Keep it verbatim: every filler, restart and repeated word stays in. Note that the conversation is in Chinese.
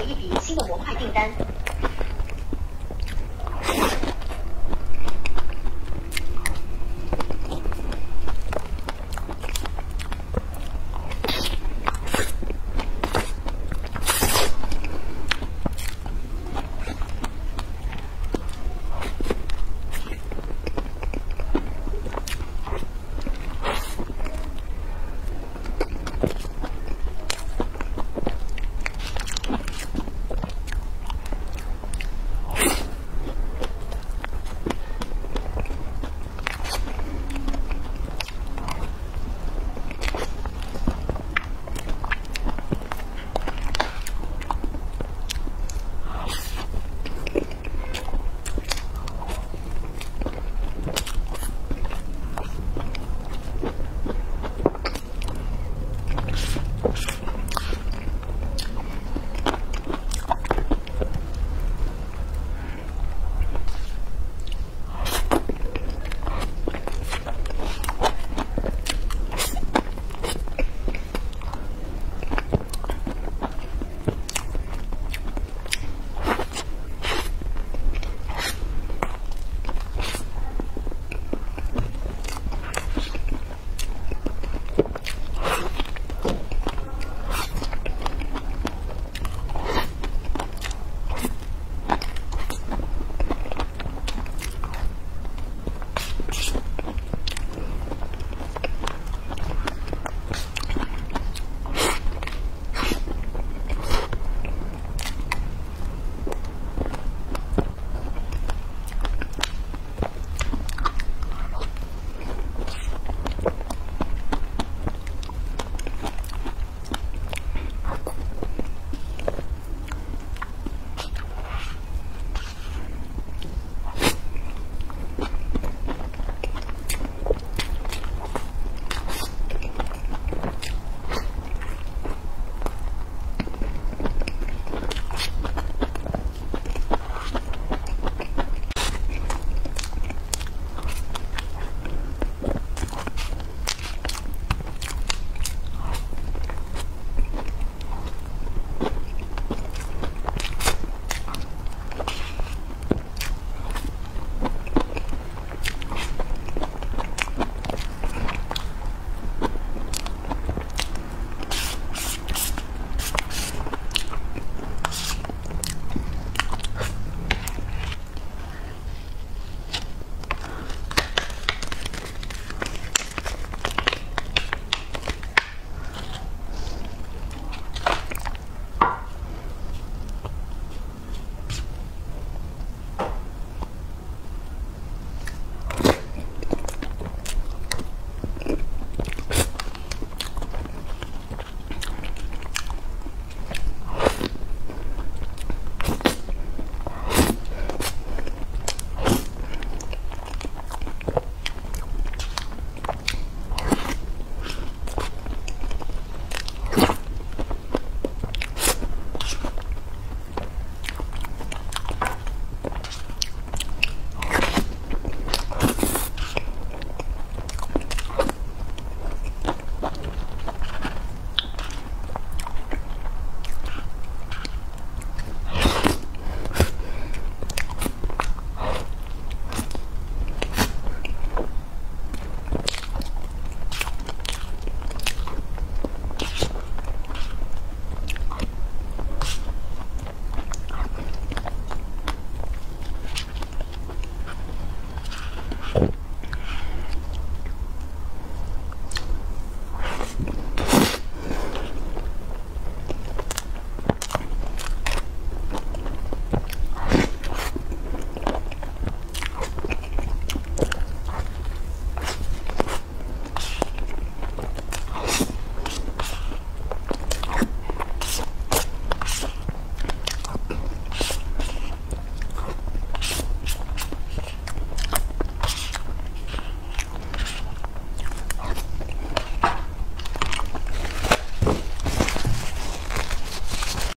有一笔新的模块订单，